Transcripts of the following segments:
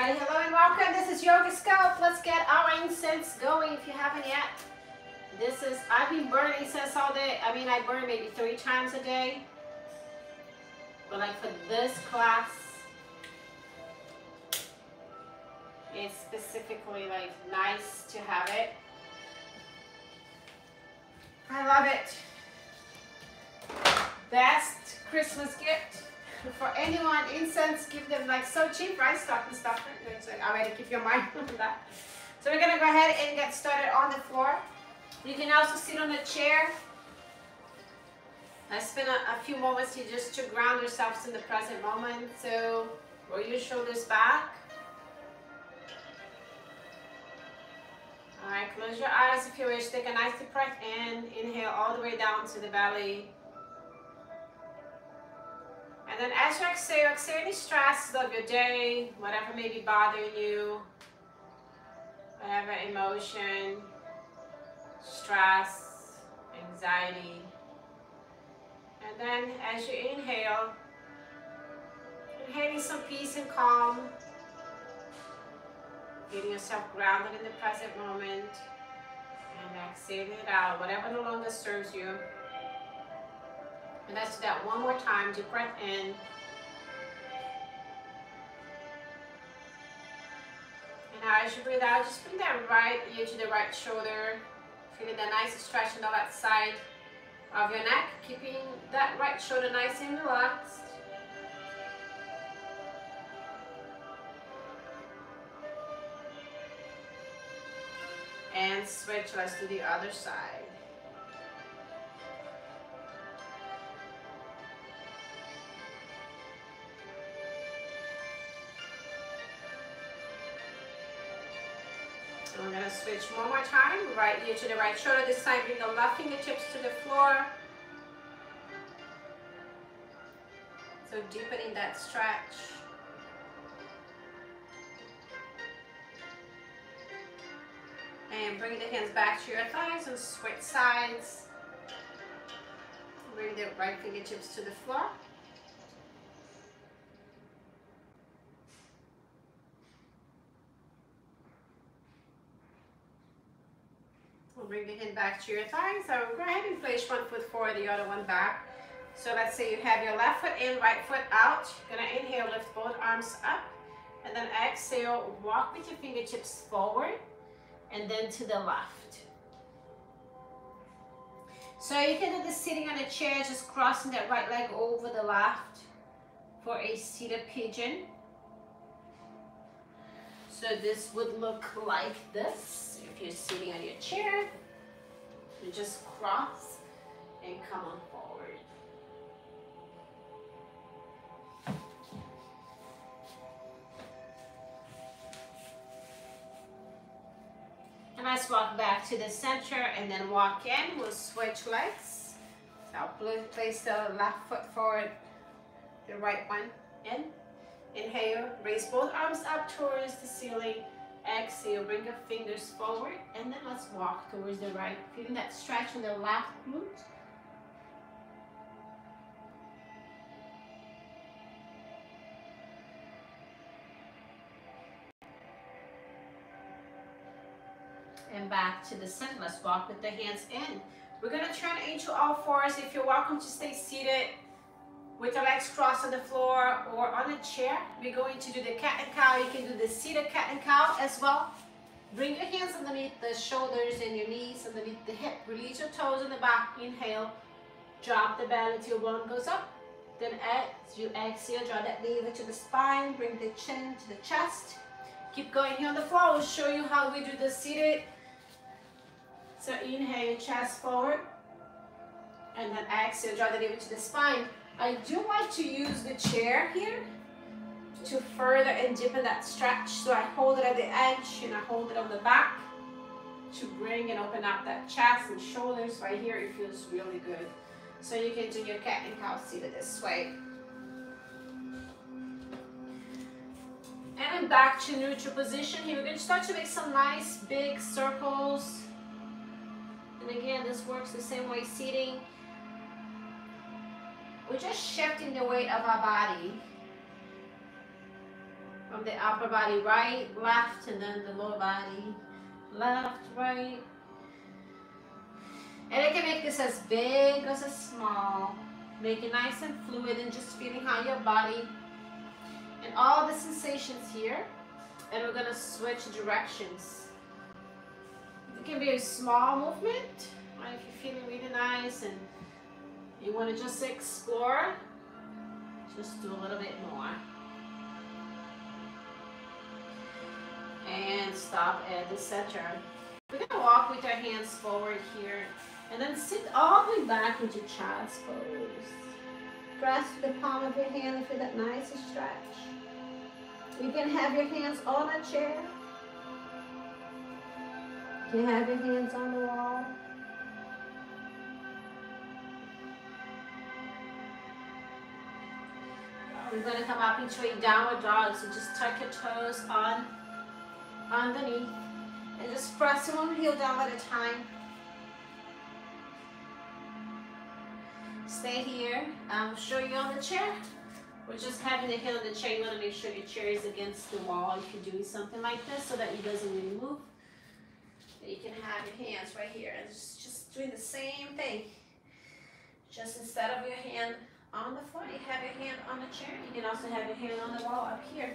Everybody, hello and welcome. This is Yoga Scope. Let's get our incense going if you haven't yet. I've been burning incense all day. I mean, I burn maybe 3 times a day. But like for this class, it's specifically like nice to have it. I love it. Best Christmas gift. For anyone, incense, give them like so cheap, right? Stocking stuffer. So I already keep your mind on that. So we're gonna go ahead and get started on the floor. You can also sit on a chair. I spent a few moments here just to ground yourselves in the present moment. So roll your shoulders back. All right, close your eyes if you wish. Take a nice deep breath in. Inhale all the way down to the belly. And then as you exhale any stress of your day, whatever may be bothering you, whatever emotion, stress, anxiety. And then as you inhale, inhaling some peace and calm, getting yourself grounded in the present moment, and exhaling it out, whatever no longer serves you. And let's do that one more time. Deep breath in. And now as you breathe out, just bring that right ear to the right shoulder. Feeling that nice stretch on the left side of your neck. Keeping that right shoulder nice and relaxed. And switch. Let's do the other side. We're gonna switch one more time. Right ear to the right shoulder. This time, bring the left fingertips to the floor. So deepening that stretch. And bring the hands back to your thighs and switch sides. Bring the right fingertips to the floor. Bring the hand back to your thighs. So go ahead and place one foot forward, the other one back. So let's say you have your left foot in, right foot out. You're gonna inhale, lift both arms up, and then exhale, walk with your fingertips forward and then to the left. So you can do this sitting on a chair, just crossing that right leg over the left for a seated pigeon. So this would look like this. If you're sitting on your chair, you just cross and come on forward. And let's walk back to the center and then walk in. We'll switch legs. So I'll place the left foot forward, the right one in. Inhale, raise both arms up towards the ceiling. Exhale, bring your fingers forward, and then let's walk towards the right. Feeling that stretch in the left glute. And back to the center. Let's walk with the hands in. We're going to turn into all fours. If you're welcome to stay seated, with your legs crossed on the floor or on a chair. We're going to do the cat and cow. You can do the seated cat and cow as well. Bring your hands underneath the shoulders and your knees underneath the hip. Release your toes in the back. Inhale, drop the belly until one goes up. Then as you exhale, draw that navel to the spine. Bring the chin to the chest. Keep going here on the floor. We'll show you how we do the seated. So inhale, chest forward. And then exhale, draw the navel to the spine. I do like to use the chair here to further and deepen that stretch. So I hold it at the edge and I hold it on the back to bring and open up that chest and shoulders. Right here, it feels really good. So you can do your cat and cow seated this way. And I'm back to neutral position here. We're going to start to make some nice big circles. And again, this works the same way seating. We're just shifting the weight of our body of the upper body, right, left, and then the lower body, left, right. And I can make this as big as a small. Make it nice and fluid and just feeling how your body and all the sensations here. And we're gonna switch directions. It can be a small movement, right? If you're feeling really nice and you want to just explore, just do a little bit more. And stop at the center. We're gonna walk with our hands forward here and then sit all the way back into child's pose. Grasp the palm of your hand and feel that nice stretch. You can have your hands on a chair. You can have your hands on the wall. We're going to come up into a downward dog, so just tuck your toes on underneath and just press one heel down at a time. Stay here. I'll show you on the chair. We're just having the heel in the chair. You want to make sure your chair is against the wall if you're doing something like this, so that it doesn't really move. You can have your hands right here and just doing the same thing. Just instead of your hand on the floor, you have your hand on the chair. You can also have your hand on the wall up here.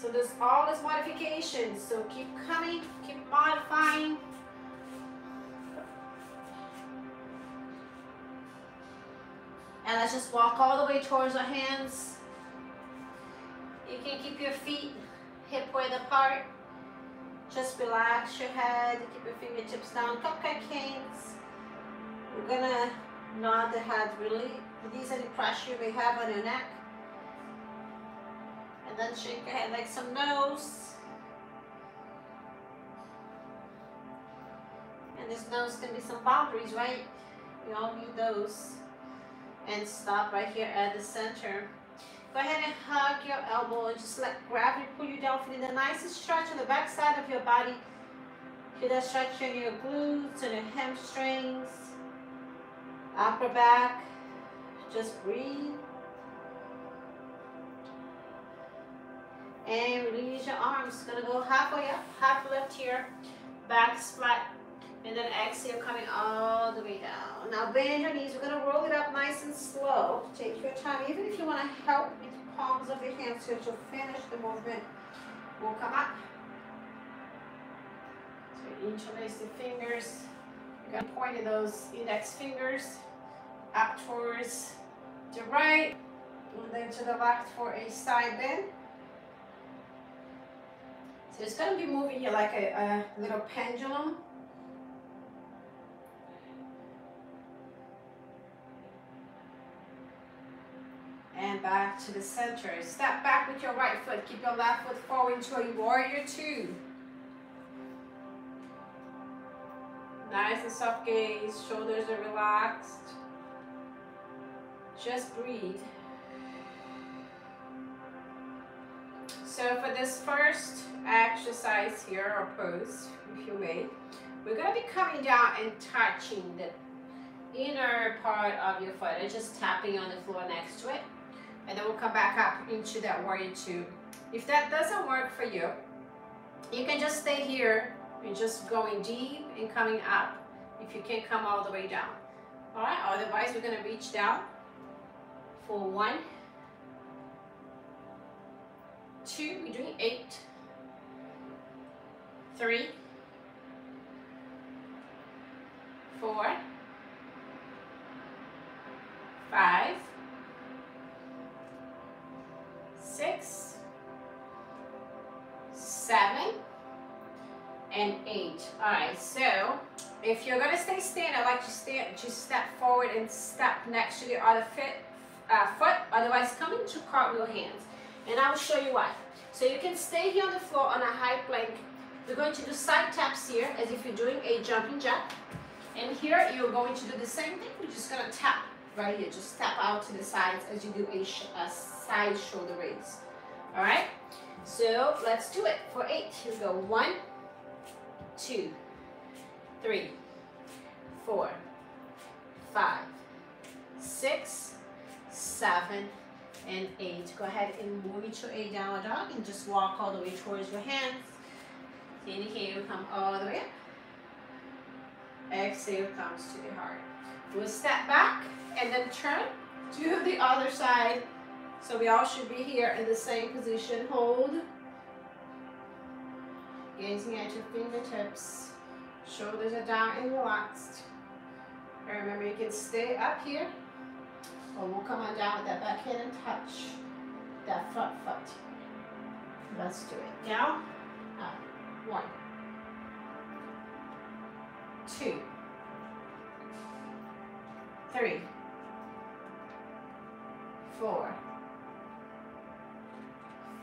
So there's all these modifications. So keep coming, keep modifying. And let's just walk all the way towards our hands. You can keep your feet hip width apart. Just relax your head, keep your fingertips down, cupcake hands. We're gonna nod the head, really release any pressure we have on your neck. And then shake your head like some nose. And this nose can be some boundaries, right? We all need those. And stop right here at the center. Go ahead and hug your elbow and just let gravity pull you down, feeling the nicest stretch on the back side of your body. Feel that stretch in your glutes and your hamstrings, upper back. Just breathe. And release your arms. Gonna go halfway up, half left here, back flat. And then exhale, coming all the way down. Now bend your knees. We're going to roll it up nice and slow. Take your time. Even if you want to help with the palms of your hands here to finish the movement, we'll come up. So interlace the fingers. You're going to point those index fingers up towards the right. And then to the left for a side bend. So it's going to be moving here like a little pendulum. And back to the center. Step back with your right foot. Keep your left foot forward into a warrior two. Nice and soft gaze. Shoulders are relaxed. Just breathe. So for this first exercise here, or pose, if you may, we're going to be coming down and touching the inner part of your foot and just tapping on the floor next to it. And then we'll come back up into that warrior two. If that doesn't work for you, you can just stay here and just going deep and coming up if you can't come all the way down. All right, otherwise we're going to reach down for 1, 2, we're doing 8, 3, 4, 5, 6, 7, and 8. All right, so if you're gonna stay standing, I like to stand, just step forward and step next to the other foot, otherwise come into cartwheel hands. And I will show you why. So you can stay here on the floor on a high plank. We're going to do side taps here as if you're doing a jumping jack. And here you're going to do the same thing. We're just gonna tap right here, just tap out to the sides as you do a side shoulder raise. All right, so let's do it for 8. Here we go, 1, 2, 3, 4, 5, 6, 7, and 8. Go ahead and move into a downward dog and just walk all the way towards your hands. Inhale, here, come all the way up. Exhale comes to the heart. We'll step back and then turn to the other side. So we all should be here in the same position. Hold. Gazing at your fingertips. Shoulders are down and relaxed. And remember, you can stay up here, or we'll come on down with that back hand and touch that front foot. Let's do it. Down, up. 1, 2, 3, 4,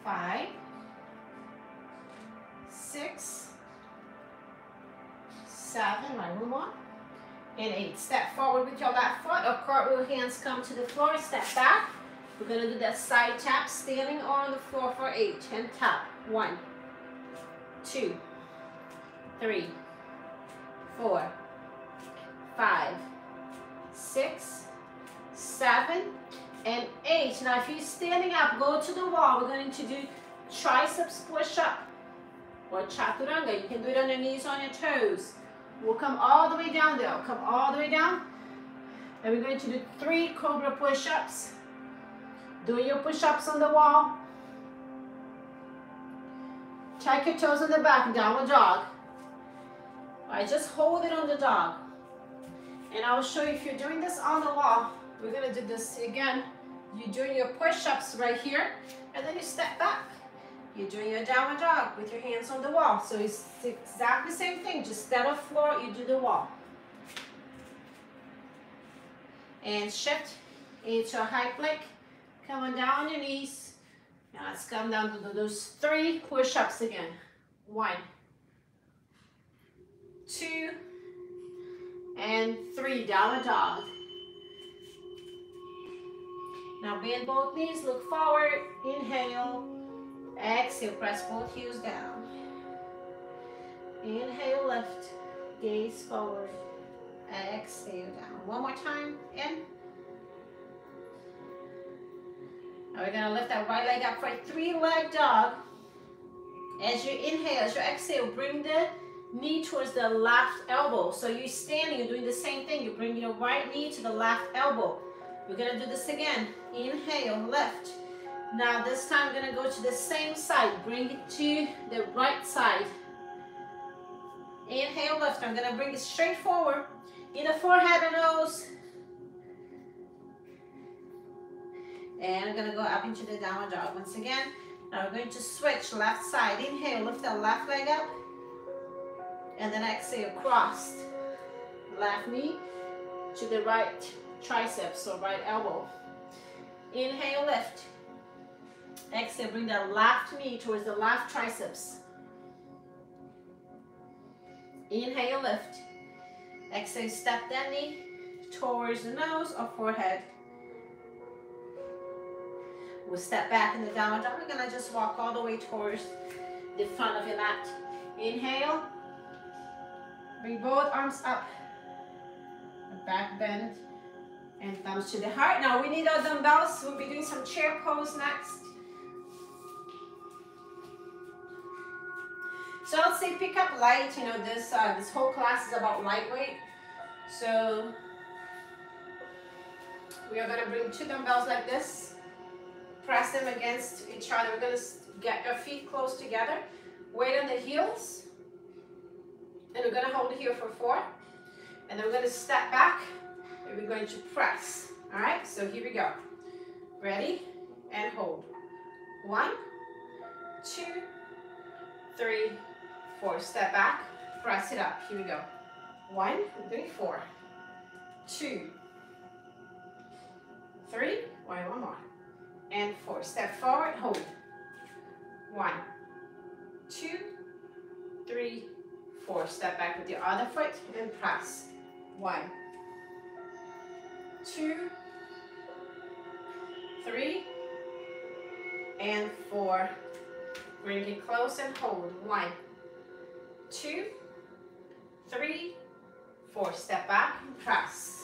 5, 6, 7, right, one more, and 8. Step forward with your left foot, or cartwheel, hands come to the floor, step back. We're gonna do that side tap, standing on the floor for 8, and tap, 1, 2, 3, 4, 5, 6, 7, and 8. Now if you're standing up, go to the wall. We're going to do triceps push-up or chaturanga. You can do it on your knees, on your toes. We'll come all the way down there. Come all the way down. And we're going to do 3 cobra push-ups. Do your push-ups on the wall. Check your toes on the back, downward dog. All right, just hold it on the dog. And I'll show you, if you're doing this on the wall, we're gonna do this again. You're doing your push-ups right here, and then you step back. You're doing your downward dog with your hands on the wall. So it's exactly the same thing, just instead of floor, you do the wall. And shift into a high plank. Come on down on your knees. Now let's come down to those 3 push-ups again. 1, 2, and 3. Downward dog. Now bend both knees, look forward, inhale, exhale, press both heels down. Inhale, lift, gaze forward, exhale, down. One more time, in. Now we're going to lift that right leg up for a 3-leg dog. As you inhale, as you exhale, bring the knee towards the left elbow. So you're standing, you're doing the same thing. You bring your right knee to the left elbow. We're going to do this again. Inhale, lift. Now this time we're going to go to the same side. Bring it to the right side. Inhale, lift. I'm going to bring it straight forward. Either forehead or nose. And I'm going to go up into the downward dog once again. Now we're going to switch left side. Inhale, lift the left leg up. And then exhale, crossed. Left knee to the right triceps or right elbow. Inhale, lift. Exhale, bring the left knee towards the left triceps. Inhale, lift. Exhale, step that knee towards the nose or forehead. We'll step back in the downward dog. We're gonna just walk all the way towards the front of your mat. Inhale, bring both arms up, back bend, and thumbs to the heart. Now we need our dumbbells. We'll be doing some chair pose next. So I'll say pick up light. You know, this whole class is about lightweight. So we are gonna bring 2 dumbbells like this. Press them against each other. We're going to get your feet close together. Weight on the heels. And we're going to hold it here for 4. And then we're going to step back. And we're going to press. Alright, so here we go. Ready? And hold. 1, 2, 3, 4. Step back. Press it up. Here we go. 1, we're doing 4. 2, 3. One more. And 4. Step forward, hold. 1, 2, 3, 4. Step back with your other foot and press. 1, 2, 3, and 4. Bring it close and hold. 1, 2, 3, 4. Step back and press.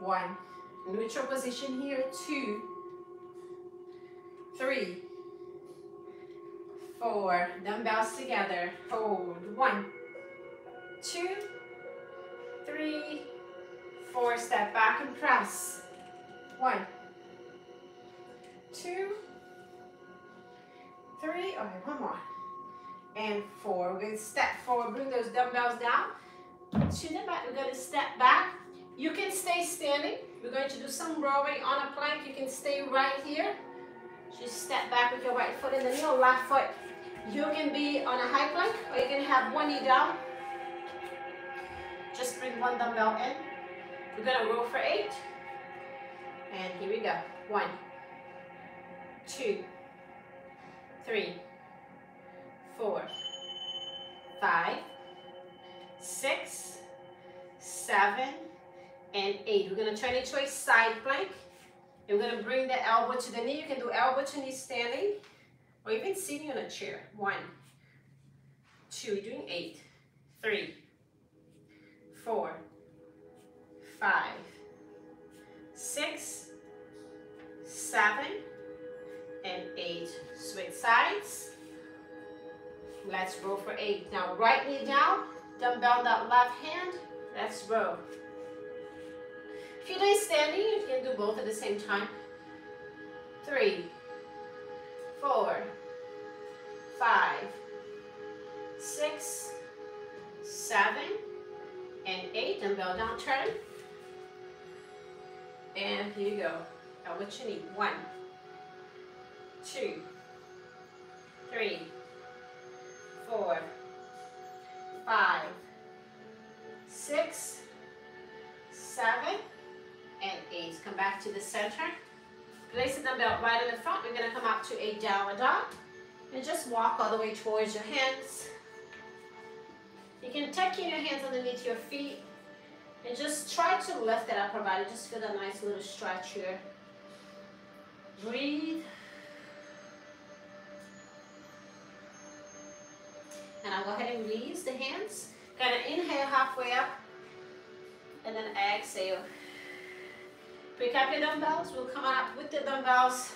1. Neutral position here. 2. 3, 4, dumbbells together, hold, 1, 2, 3, 4, step back and press, 1, 2, 3, okay, one more, and 4, we're going to step forward, bring those dumbbells down, to the mat, we're going to step back, you can stay standing, we're going to do some rowing on a plank, you can stay right here, just step back with your right foot and then your left foot, you can be on a high plank or you can have one knee down, just bring one dumbbell in, we're going to roll for 8, and here we go, 1, 2, 3, 4, 5, 6, 7, and 8. We're gonna turn into a side plank. You're gonna bring the elbow to the knee. You can do elbow to knee standing or even sitting on a chair. 1, 2, doing 8, 3, 4, 5, 6, 7, and 8. Switch sides. Let's roll for 8. Now right knee down, dumbbell that left hand. Let's roll. If you do standing, you can do both at the same time. 3, 4, 5, 6, 7, and 8. Dumbbell down, turn. And here you go. Now what you need. 1, 2, 3, 4, 5, 6, 7, and 8. Come back to the center. Place the dumbbell right in the front. We're going to come up to a downward dog. And just walk all the way towards your hands. You can tuck in your hands underneath your feet. And just try to lift that upper body. Just feel a nice little stretch here. Breathe. And I'll go ahead and release the hands. Kind of inhale halfway up. And then exhale. Pick up your dumbbells. We'll come up with the dumbbells.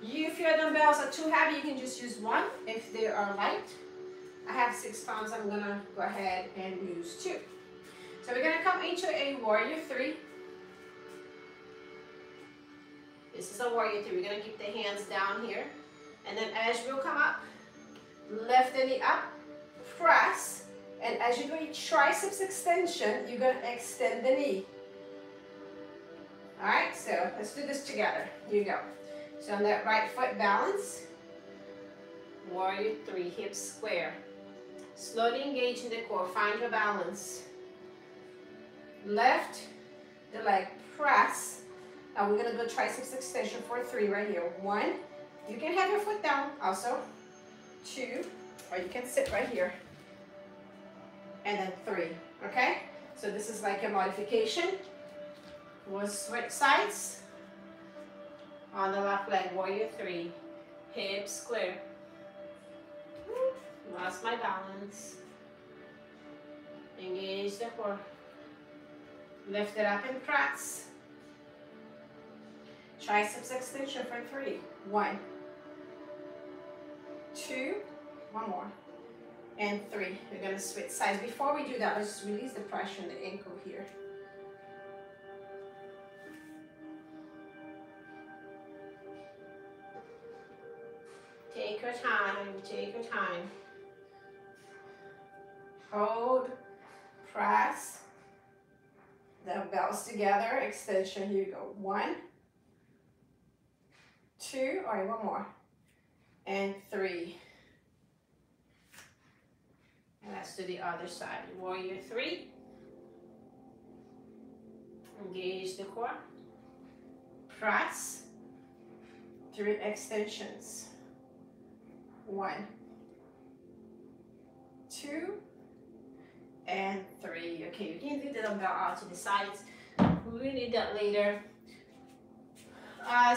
If your dumbbells are too heavy, you can just use one. If they are light, I have 6 pounds. I'm going to go ahead and use 2. So we're going to come into a warrior 3. This is a warrior 3. We're going to keep the hands down here. And then as we'll come up, lift the knee up, press. And as you do a triceps extension, you're going to extend the knee. Alright, so let's do this together. Here you go. So on that right foot, balance. Warrior 3, hips square. Slowly engage in the core. Find your balance. Lift the leg. Press. Now we're going to do triceps extension for 3 right here. 1. You can have your foot down also. 2. Or you can sit right here. And then 3. Okay? So this is like a modification. We'll switch sides. On the left leg, warrior 3. Hips square. Lost my balance. Engage the core. Lift it up and press. Triceps extension for 3. 1, 2, one more, and 3. We're going to switch sides. Before we do that, let's just release the pressure on the ankle here. Take your time, take your time. Hold, press, dumbbells together, extension, here you go. 1, 2, all right, one more, and 3. And let's do the other side. Warrior 3. Engage the core. Press. 3 extensions. 1, 2, and 3. Okay, you can do the dumbbell out to the sides. We need that later.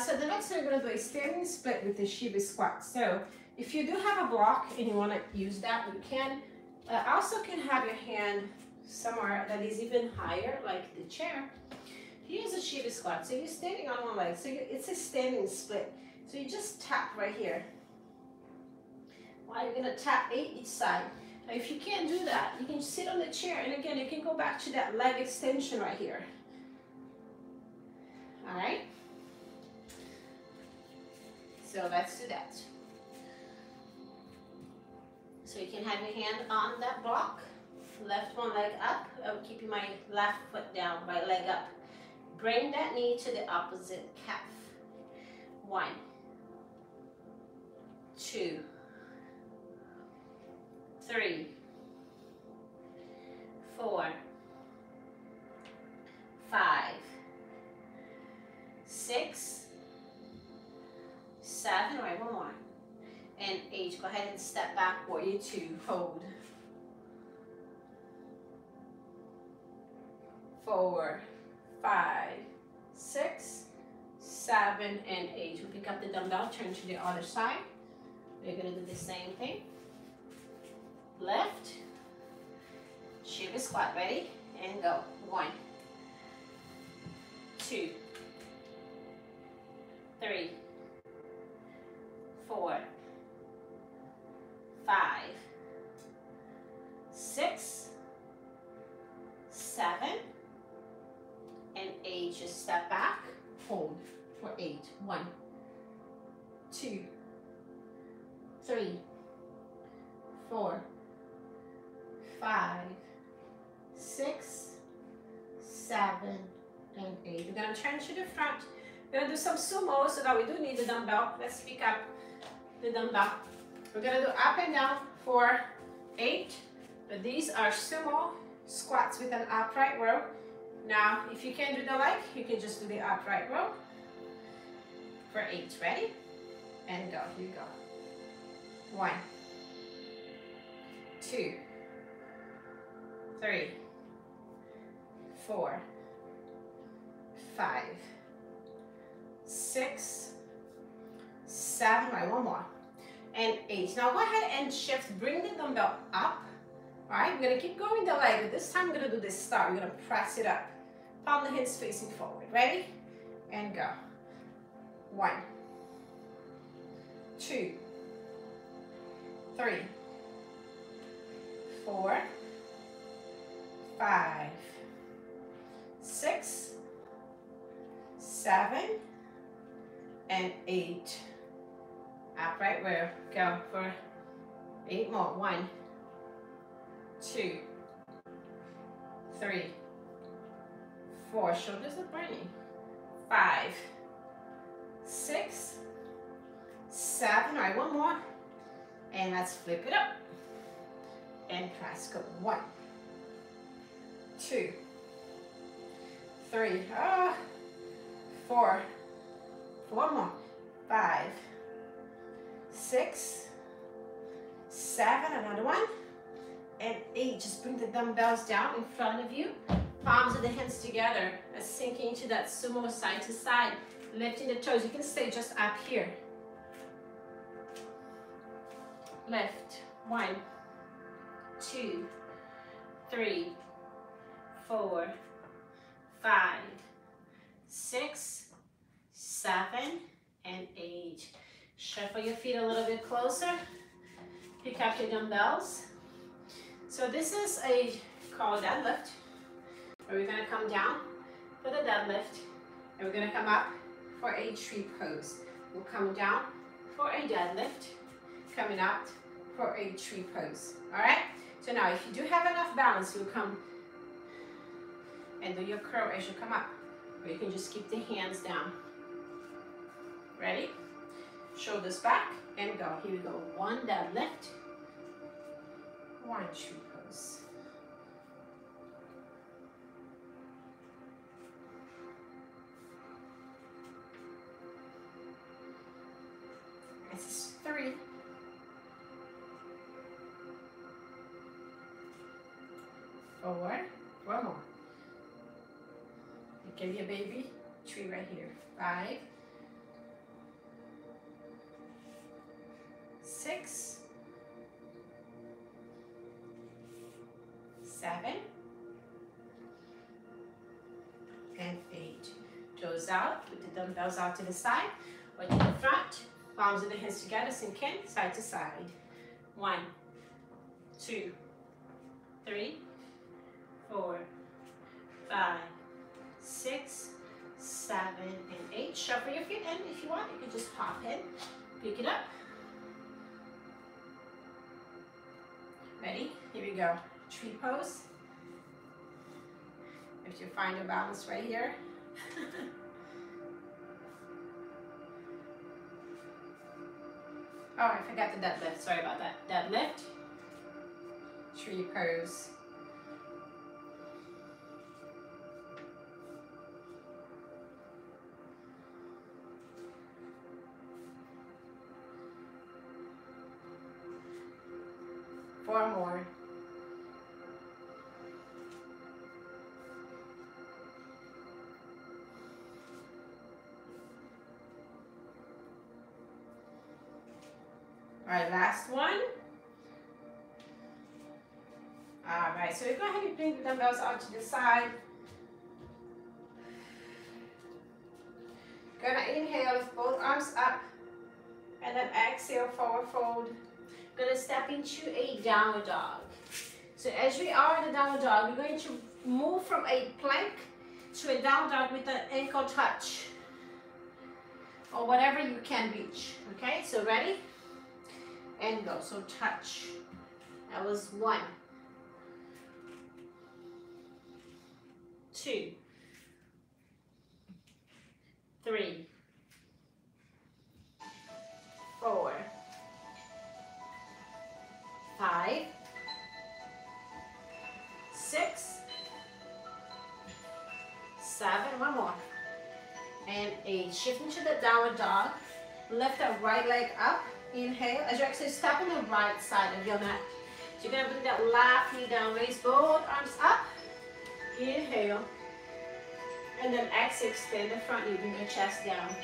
So the next thing we're going to do is standing split with the Shiba squat. So if you do have a block and you want to use that, you can. Also can have your hand somewhere that is even higher, like the chair. Here's a Shiba squat. So you're standing on one leg. So it's a standing split. So you just tap right here. While you're gonna tap 8 each side. Now if you can't do that, you can sit on the chair, and again, you can go back to that leg extension right here. All right? So let's do that. So you can have your hand on that block, left one leg up. I'm keeping my left foot down, right leg up. Bring that knee to the opposite calf. 1, 2, 3, 4, 5, 6, 7, all right, one more, and 8. Go ahead and step back, warrior 2, hold. 4, 5, 6, 7, and 8. We'll pick up the dumbbell, turn to the other side. We're gonna do the same thing. Left, Shiva squat, ready? And go. 1, 2, 3, 4, 5, 6, 7, and 8. Just step back, hold for 8. 1, 2, 3, 4, 5, 6, 7, and 8. We're gonna turn to the front. We're gonna do some sumo, so that we do need the dumbbell. Let's pick up the dumbbell. We're gonna do up and down for 8, but these are sumo squats with an upright row. Now, if you can't do the leg, you can just do the upright row for 8. Ready? And go. Here you go. 1, 2, 3, 4, 5, 6, 7, right, one more, and 8. Now go ahead and shift, bring the dumbbell up, all right? We're gonna keep going the leg, but this time we're gonna do this star. We're gonna press it up, palm the hands facing forward, ready? And go. 1, 2, 3, 4, 5, 6, 7, and 8. Upright row. Go for 8 more. 1, 2, 3, 4. Shoulders are burning. 5, 6, 7. All right, one more. And let's flip it up. And press. Go. 1, 2, 3. Oh. 4 more, 5, 6, 7, another one, and 8. Just bring the dumbbells down in front of you, palms of the hands together, and sink into that sumo side to side, lifting the toes. You can stay just up here. Lift. 1, 2, 3, 4, 5, 6, 7, and 8. Shuffle your feet a little bit closer. Pick up your dumbbells. So this is a called deadlift, where we're gonna come down for the deadlift, and we're gonna come up for a tree pose. We'll come down for a deadlift, coming up for a tree pose. All right? So now, if you do have enough balance, you'll come and do your curl as you come up. Or you can just keep the hands down. Ready? Shoulders back and go. Here we go. 1 deadlift. 1 tree pose. This is 3. 4. 1 more. Give your baby tree right here. 5, 6, 7, and 8. Toes out, put the dumbbells out to the side. Weight to the front, palms of the hands together, sink in, side to side. 1, 2, 3, 4, 5, 6, 7, and 8. Shuffle your feet, and if you want, you can just hop in, pick it up. Ready? Here we go. Tree pose. If you find a balance right here. Oh, I forgot the deadlift. Sorry about that. Deadlift. Tree pose. Four more. All right, last one. All right, so you go ahead and bring the dumbbells out to the side. Gonna inhale with both arms up, and then exhale, forward fold. Gonna step into a downward dog. So as we are in the downward dog, we're going to move from a plank to a downward dog with an ankle touch, or whatever you can reach, okay? So ready? And go, so touch. That was 1, 2, 3, 4, 5, 6, 7, one more, and 8. Shift into the downward dog, lift that right leg up. Inhale, as you actually step on the right side of your mat. So you're going to bring that left knee down, raise both arms up. Inhale. And then exhale, extend the front knee, bring your chest down.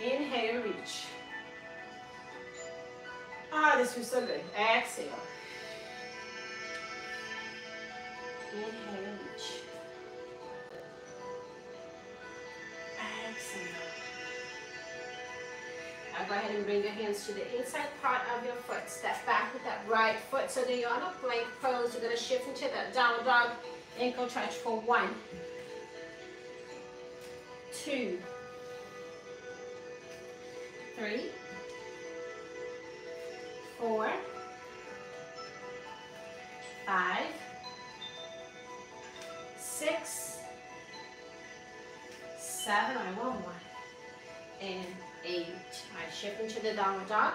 Inhale, reach. Ah, this feels so good. Exhale. Inhale, reach. Exhale. Now go ahead and bring your hands to the inside part of your foot. Step back with that right foot so that you're on a plank pose. You're going to shift into that downward dog, ankle touch for 1, 2, 3, 4, 5, 6, 7, and one more, and 8. All right, shift into the downward dog.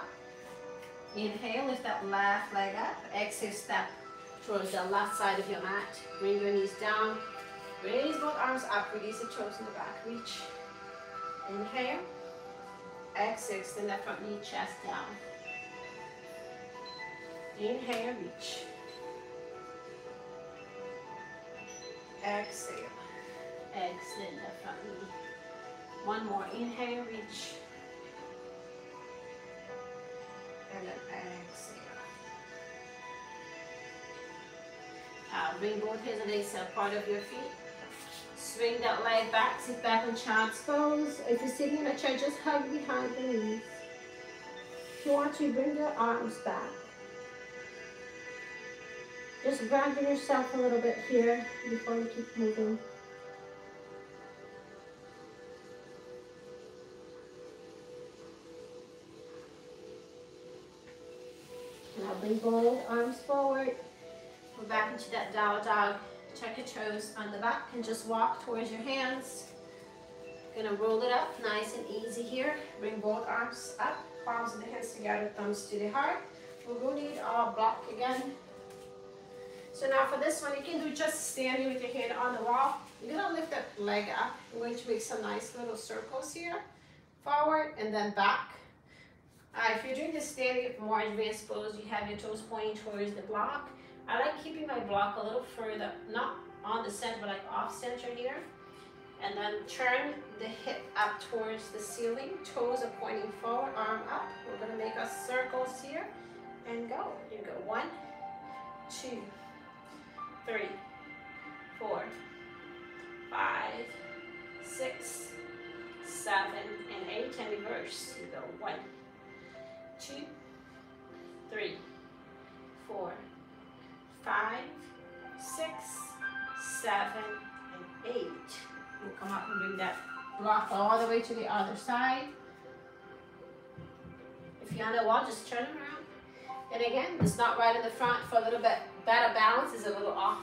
Inhale, lift that left leg up. Exhale, step towards the left side of your mat. Bring your knees down. Raise both arms up. Release the toes in the back. Reach. Inhale. Exhale, extend that front knee, chest down. Inhale, reach. Exhale. Extend that front knee. One more. Inhale, reach. And then exhale. Bring both hands on the inside part of your feet. Swing that leg back. Sit back in child's pose. If you're sitting in a chair, just hug behind the knees. If you want to, bring your arms back. Just grounding yourself a little bit here before you keep moving. Bring both arms forward. Go back into that downward dog. Check your toes on the back and just walk towards your hands. Gonna roll it up nice and easy here. Bring both arms up, palms of the hands together, thumbs to the heart. We're gonna need our block again. So now for this one, you can do just standing with your hand on the wall. You're gonna lift that leg up. We're going to make some nice little circles here. Forward and then back. If you're doing the standing more advanced pose, you have your toes pointing towards the block. I like keeping my block a little further, not on the center, but like off center here. And then turn the hip up towards the ceiling. Toes are pointing forward, arm up. We're going to make our circles here and go. You go 1, 2, 3, 4, 5, 6, 7 and 8, and reverse. You go 1, 2, 3, 4, 5, 6, 7, and 8. We'll come up and bring that block all the way to the other side. If you're on the wall, just turn them around. And again, it's not right in the front for a little bit. Better balance is a little off.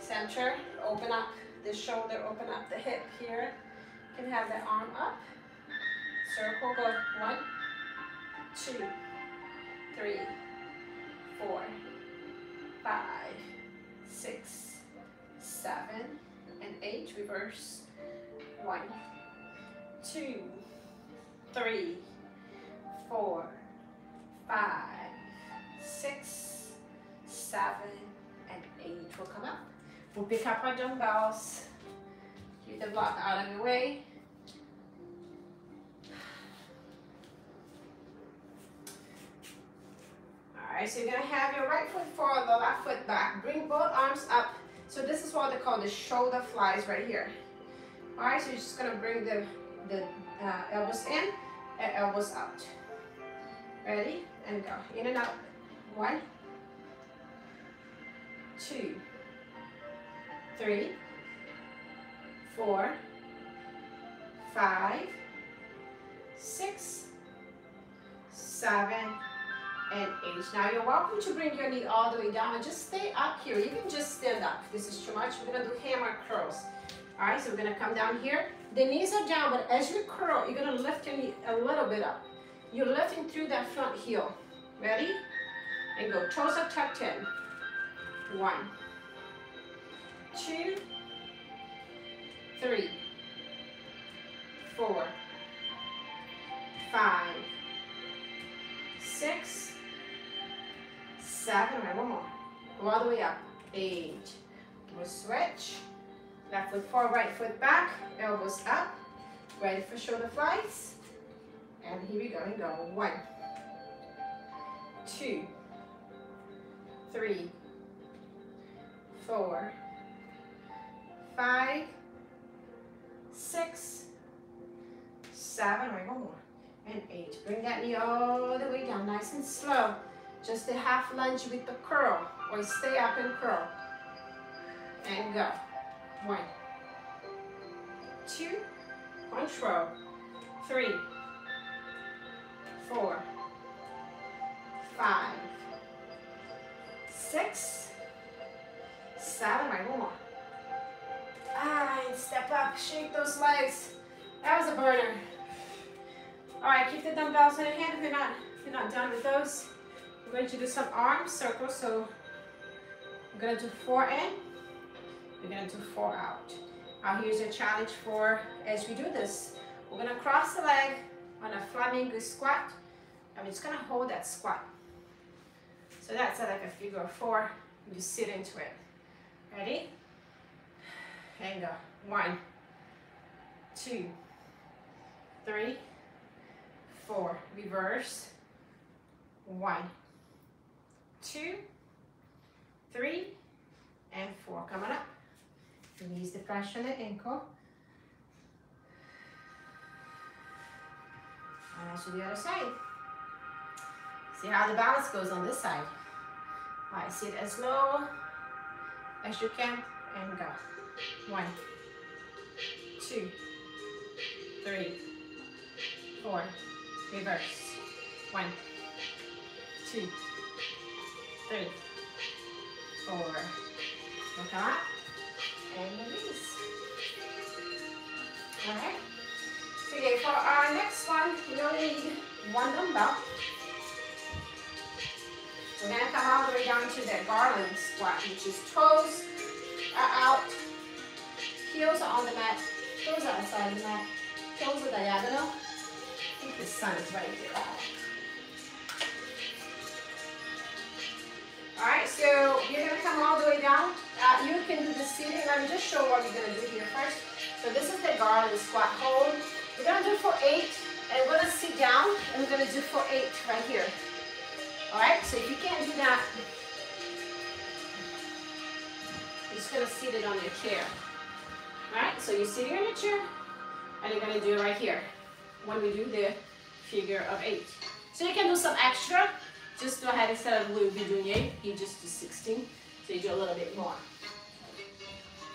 Center, open up the shoulder, open up the hip here. You can have the arm up. Circle, go 1, 2, 3, 4, 5, 6, 7, and 8. Reverse. 1, 2, 3, 4, 5, 6, 7, and 8. We'll come up. We'll pick up our dumbbells. Get the block out of the way. Alright, so you're going to have your right foot forward, the left foot back. Bring both arms up. So this is what they call the shoulder flies right here. Alright, so you're just going to bring the elbows in and elbows out. Ready? And go. In and out. 1, 2, 3, 4, 5, 6, 7, and 8. Now you're welcome to bring your knee all the way down and just stay up here. You can just stand up. This is too much. We're going to do hammer curls. All right, so we're going to come down here. The knees are down, but as you curl, you're going to lift your knee a little bit up. You're lifting through that front heel. Ready? And go. Toes are tucked in. 1, 2, 3, 4, 5, 6, 7. All right, one more. Go all the way up. 8. We'll switch. Left foot forward, right foot back. Elbows up. Ready for shoulder flies. And here we go. And go. 1, 2, 3, 4, 5, 6, 7. All right, one more. And 8. Bring that knee all the way down, nice and slow. Just a half lunge with the curl, or stay up and curl. And go. 1, 2, control. 3, 4, 5, 6, 7. All right, one more. And step up, shake those legs. That was a burner. All right, keep the dumbbells in your hand. If you're not done with those, we're going to do some arm circles. So we're going to do 4 in, we're going to do 4 out. Now here's a challenge for as we do this. We're going to cross the leg on a flamingo squat. I'm just going to hold that squat. So that's like a figure of 4. You sit into it. Ready? And go. 1, 2, 3, 4. Reverse. 1, 2, 3, and 4. Coming up. Release the pressure on the ankle. And that's the other side. See how the balance goes on this side. All right, sit as low as you can and go. 1, 2, 3, 4. Reverse. 1, 2, 3, 4. Look up and release. All right. Okay, for our next one, we'll need 1 dumbbell. We're gonna come all the way down to that garland squat, which is toes are out, heels are on the mat, toes are outside the mat, toes are diagonal. I think the sun is right here. Alright, so you're going to come all the way down. You can do the seated. Let me just show what you're going to do here first. So this is the garland squat hold. We're going to do for 8, and we're going to sit down, and we're going to do for 8 right here. Alright, so if you can't do that, you're just going to sit it on your chair. Alright, so you sit here in your chair, and you're going to do it right here when we do the figure of 8. So you can do some extra, just go ahead, instead of Louis Bidounet, you just do 16, so you do a little bit more.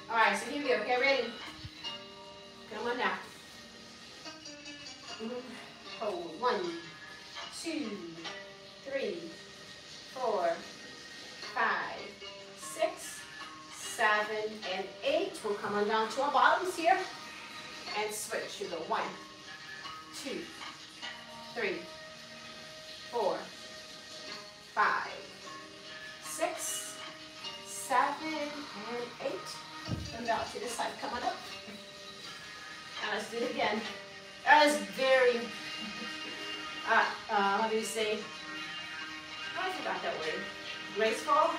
Alright, so here we go, get ready. Come on now. Hold, 1, 2, 3, 4, 5, 6, 7, and 8. We'll come on down to our bottoms here and switch to the 1, 2, 3, 4, 5, 6, 7, and 8. Come down to this side, come on up. And let's do it again. That is very, how do you say? I forgot that word. Graceful?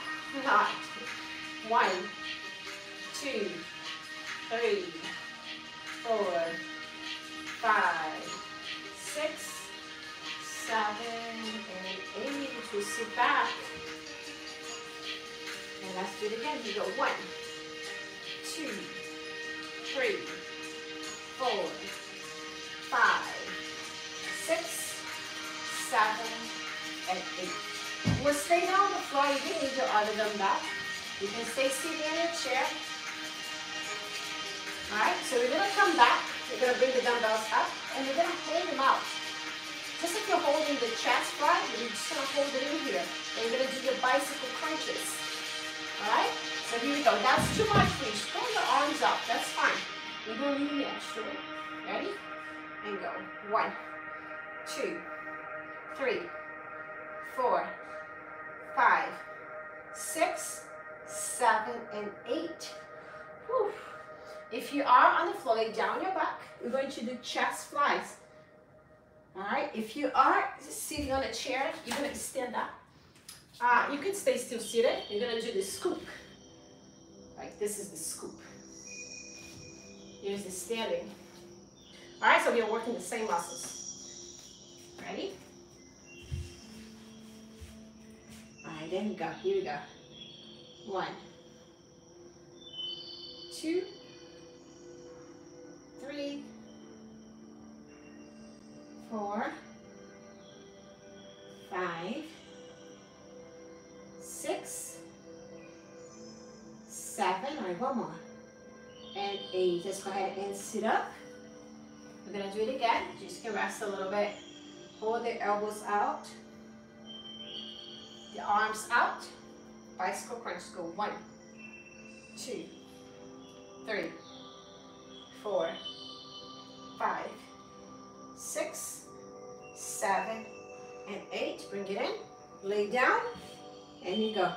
Not. 1, 2, 3, 4, 5, 6, 7, and 8. We'll sit back. And let's do it again. We go 1, 2, 3, 4, 5, 6, 7, and 8. We'll stay down on the floor. You can either other than that. You can stay seated in your chair. Alright, so we're going to come back. We're going to bring the dumbbells up and we're going to hold them out. Just like you're holding the chest fly, you're just going to hold it in here. And you're going to do your bicycle crunches. Alright, so here we go. That's too much for you. Pull the arms up. That's fine. We're going to leave the extra. Ready? And go. 1, 2, 3, 4, 5, 6, 7, and 8. Whew. If you are on the floor, lay down your back. We're going to do chest flies. All right. If you are sitting on a chair, you're going to stand up. You can stay still seated. You're going to do the scoop. Like this is the scoop. Here's the standing. All right. So we are working the same muscles. Ready? All right. There you go. Here we go. 1, 2, 3, 4, 5, 6, 7. All right, one more. And 8. Just go ahead and sit up. We're going to do it again. Just can rest a little bit. Hold the elbows out, the arms out. Bicycle crunch. Go 1, 2, 3, 4, 5, 6, 7, and 8. Bring it in. Lay down. And you go.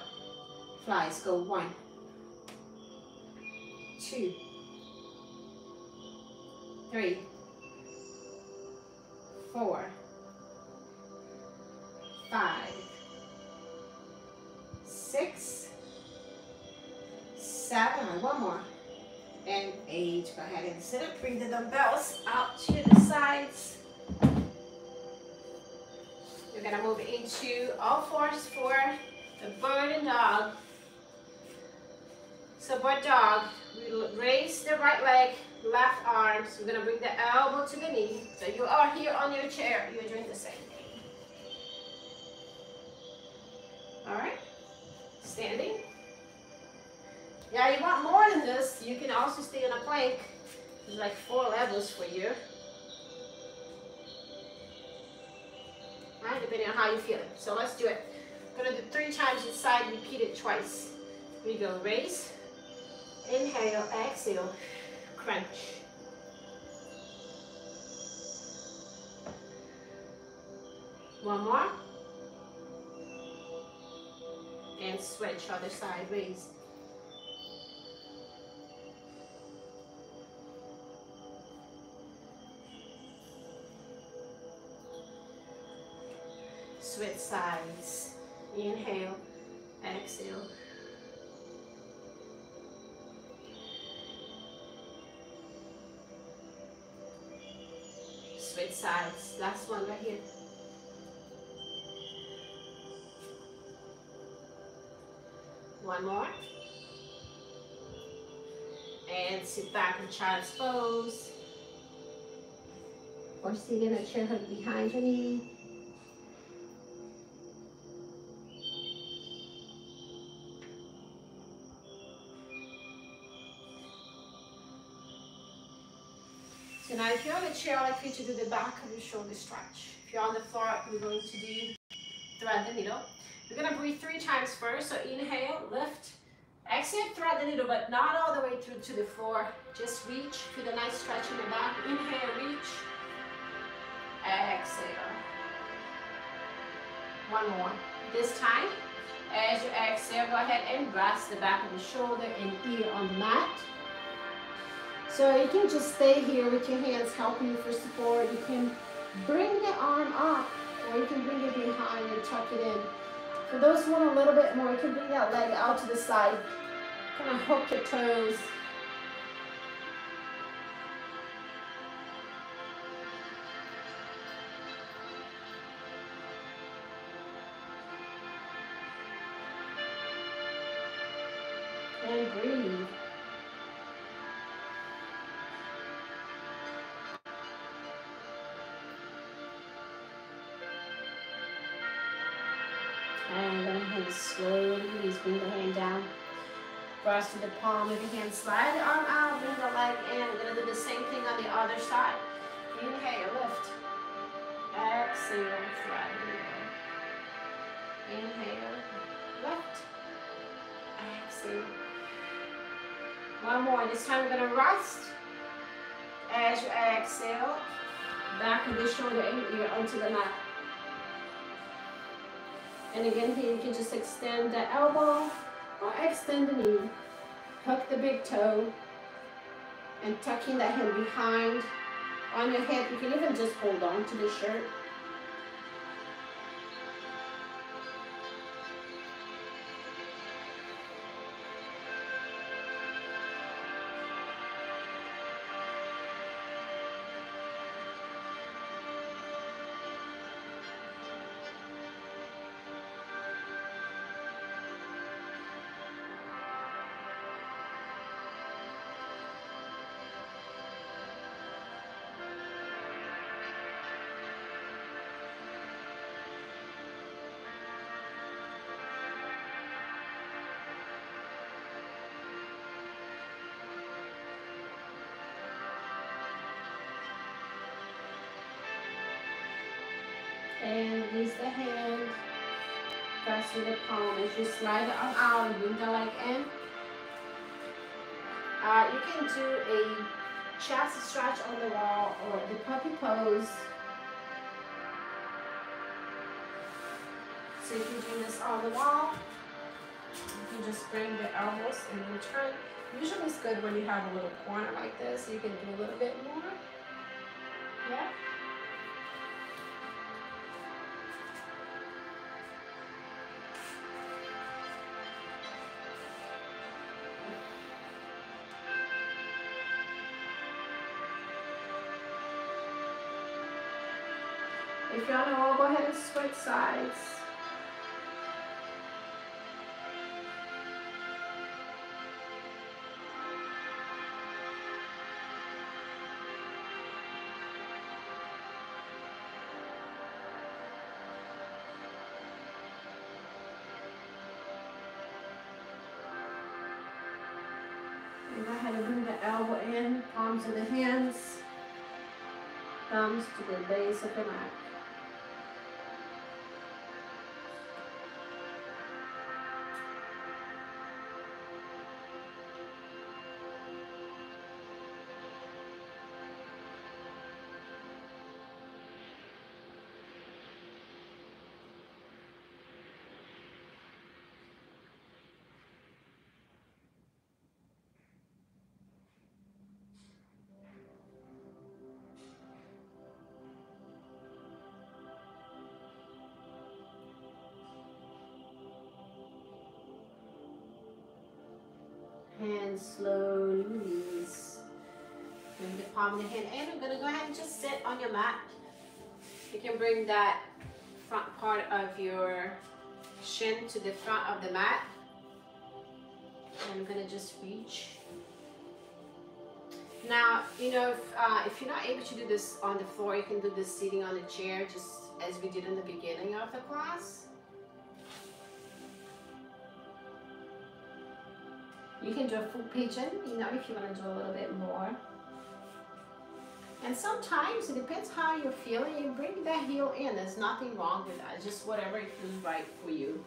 Flies. Go 1, 2, 3, 4, 5, 6, 7, one more, and 8. Go ahead and sit up, bring the dumbbells out to the sides. You're gonna move into all fours for the bird and dog. So bird dog, we raise the right leg, left arm. So we're gonna bring the elbow to the knee. So you are here on your chair, you're doing the same thing. All right, standing. Now you want more than this, you can also stay on a plank. There's like 4 levels for you. Right, depending on how you feel. So let's do it. I'm gonna do 3 times inside, repeat it twice. Here we go, raise, inhale, exhale, crunch. One more. And switch other side, raise. Switch sides. Inhale, exhale. Switch sides. Last one right here. One more. And sit back in child's pose. or sit in a chair hook behind your knee. So now if you're on a chair, I'd like you to do the back of your shoulder stretch. If you're on the floor, we're going to do thread the needle. We're going to breathe 3 times first. So inhale, lift, exhale, thread the needle, but not all the way through to the floor. Just reach, feel the nice stretch in the back. Inhale, reach, exhale. One more. This time, as you exhale, go ahead and rest the back of the shoulder and ear on the mat. So you can just stay here with your hands helping you for support. You can bring the arm up, or you can bring it behind and tuck it in. For those who want a little bit more, you can bring that leg out to the side. Kind of hook your toes. And breathe. Slowly release, bring the hand down, brush to the palm of the hand, slide the arm out, bring the leg in. We're going to do the same thing on the other side. Inhale, lift, exhale, slide the needle. Inhale, lift, exhale. One more. This time we're going to rest. As you exhale, back of the shoulder and ear onto the mat. And again, here you can just extend the elbow or extend the knee. Hook the big toe and tucking that hand behind. On your hip, you can even just hold on to the shirt. And release the hand, press with the palm. As you slide the arm out, bring the leg in. You can do a chest stretch on the wall or the puppy pose. So if you do this on the wall, you can just bring the elbows and return. Usually it's good when you have a little corner like this, so you can do a little bit more. Yeah. If you're on the wall, go ahead and switch sides. And go ahead and bring the elbow in, palms to the hands, thumbs to the base of the mat. And slowly release. Bring the palm of the hand in. We're going to go ahead and just sit on your mat. You can bring that front part of your shin to the front of the mat. And I'm going to just reach. Now, you know, if you're not able to do this on the floor, you can do this sitting on a chair, just as we did in the beginning of the class. You can do a full pigeon, you know, if you want to do a little bit more. And sometimes, it depends how you're feeling, you bring that heel in. There's nothing wrong with that. It's just whatever it feels right for you.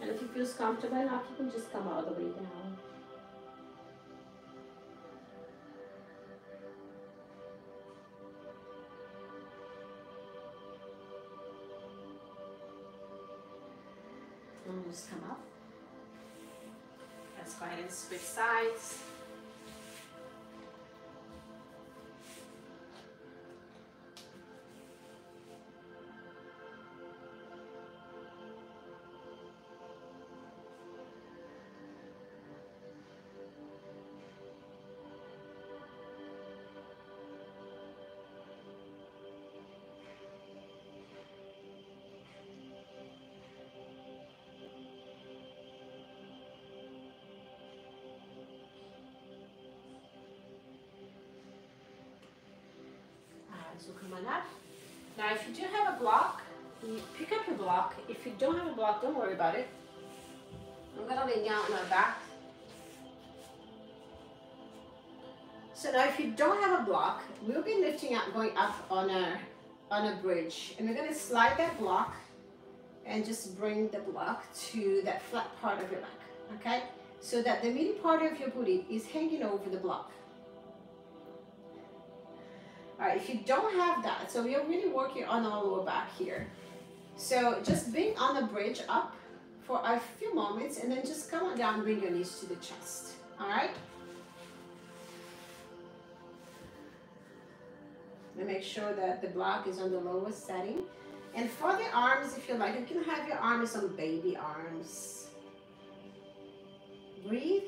And if it feels comfortable enough, you can just come all the way down. And we'll just come up. Let's go ahead and switch sides. So come on up. Now if you do have a block, you pick up your block. If you don't have a block, don't worry about it. I'm going to lay down on my back. So now if you don't have a block, we'll be lifting up, going up on a bridge. And we're going to slide that block and just bring the block to that flat part of your back. Okay? So that the middle part of your booty is hanging over the block. All right, if you don't have that, so we are really working on our lower back here. So just being on the bridge up for a few moments and then just come on down, bring your knees to the chest, all right? And make sure that the block is on the lowest setting. And for the arms, if you like, you can have your arms on baby arms. Breathe.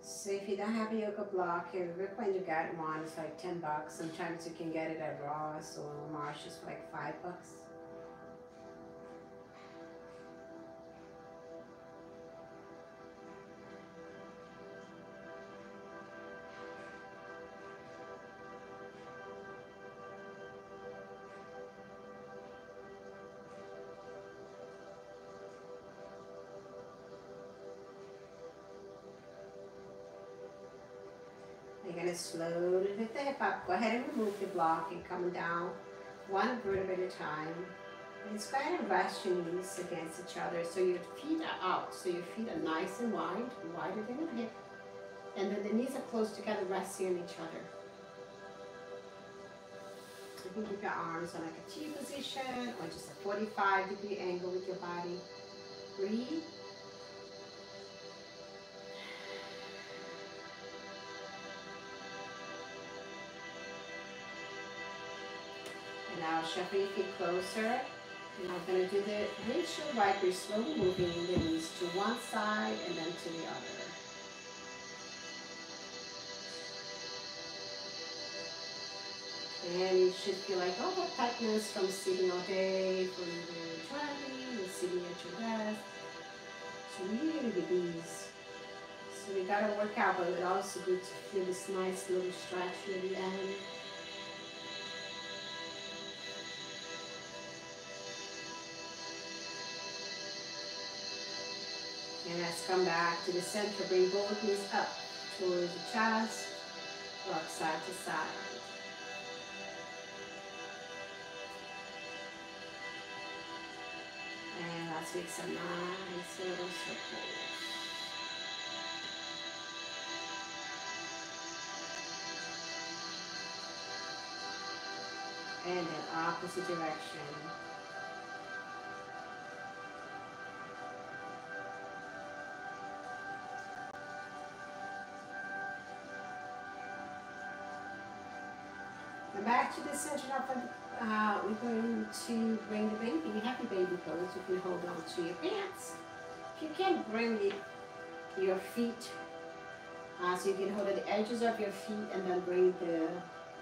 So if you don't have a yoga block, you're going to get one, it's like $10. Sometimes you can get it at Ross or Marsh's for like $5. You're going to slowly lift the hip up. Go ahead and remove the block and come down one vertebra at a time. And just go ahead and rest your knees against each other so your feet are out. So your feet are nice and wide, wider than your hip. And then the knees are close together, resting on each other. You can keep your arms on like a T position or just a 45-degree angle with your body. Breathe. Now shuffle your feet closer. And I'm going to do the windshield wiper, slowly moving the knees to one side and then to the other. And you should feel like all the tightness from sitting all day, from driving, and sitting at your desk. So really big ease. So we got to work out, but it's also good to feel this nice little stretch near the end. And let's come back to the center, bring both knees up towards the chest, rock side to side. And let's make some nice little circles. And then opposite direction. Back to the center We're going to bring the baby. You have the baby pose. You can hold on to your pants. If you can't bring it, your feet, so you can hold the edges of your feet and then bring the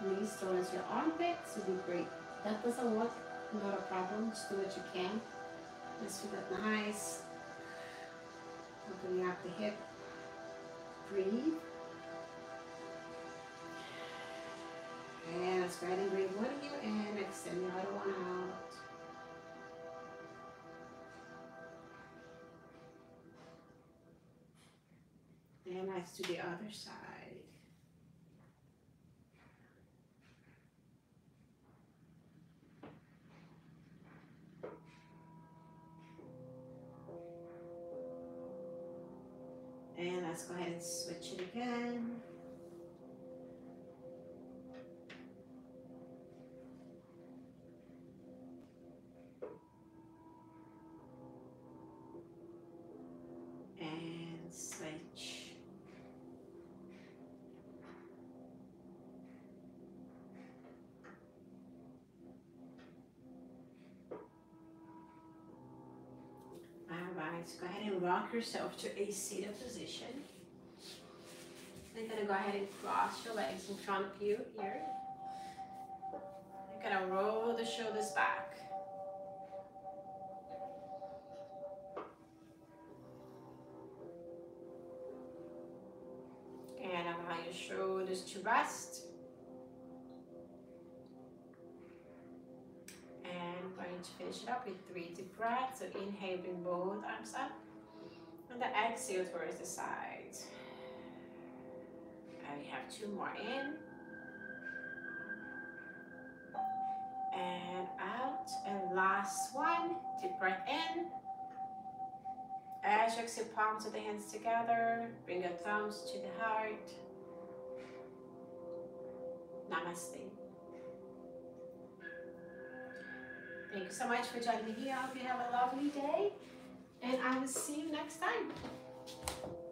knees towards your armpits. It'll be great. That doesn't work, not a problem. Just do what you can. Just do that nice. Opening up the hip. Breathe. And let's go ahead and breathe one of you in, extend the other one out. And let's do the other side. And let's go ahead and switch it again. So go ahead and rock yourself to a seated position. You're gonna go ahead and cross your legs in front of you here. You're gonna roll the shoulders back. And allow your shoulders to rest. Finish it up with 3 deep breaths. So inhale, bring both arms up, and then exhale towards the sides. And we have 2 more in and out, and last one. Deep breath in. As you exhale, palms of the hands together. Bring your thumbs to the heart. Namaste. Thank you so much for joining me here. I hope you have a lovely day, and I will see you next time.